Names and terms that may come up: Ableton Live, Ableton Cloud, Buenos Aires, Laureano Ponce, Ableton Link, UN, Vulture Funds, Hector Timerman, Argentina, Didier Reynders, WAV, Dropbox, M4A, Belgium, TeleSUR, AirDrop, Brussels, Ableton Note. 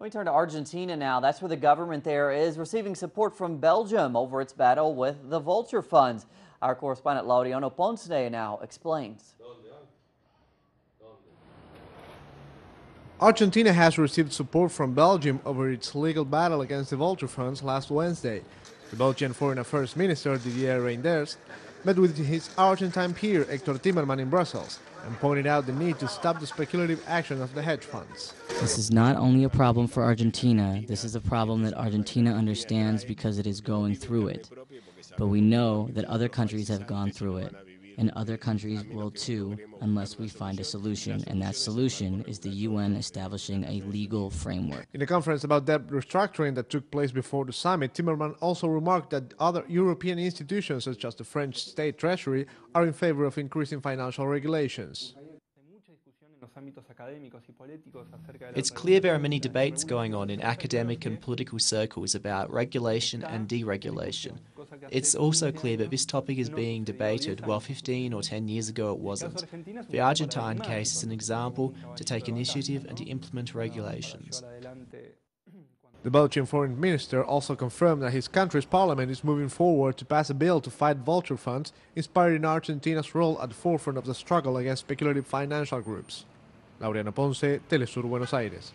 We turn to Argentina now. That's where the government there is receiving support from Belgium over its battle with the vulture funds. Our correspondent Laureano Ponce now explains. Argentina has received support from Belgium over its legal battle against the vulture funds last Wednesday. The Belgian Foreign Affairs Minister Didier Reynders met with his Argentine peer Hector Timerman in Brussels and pointed out the need to stop the speculative action of the hedge funds. This is not only a problem for Argentina, this is a problem that Argentina understands because it is going through it. But we know that other countries have gone through it, and other countries will too, unless we find a solution, and that solution is the UN establishing a legal framework. In a conference about debt restructuring that took place before the summit, Timerman also remarked that other European institutions, such as the French State Treasury, are in favor of increasing financial regulations. It's clear there are many debates going on in academic and political circles about regulation and deregulation. It's also clear that this topic is being debated, while 15 or 10 years ago it wasn't. The Argentine case is an example to take initiative and to implement regulations. The Belgian foreign minister also confirmed that his country's parliament is moving forward to pass a bill to fight vulture funds, inspiring Argentina's role at the forefront of the struggle against speculative financial groups. Laureano Ponce, TeleSUR, Buenos Aires.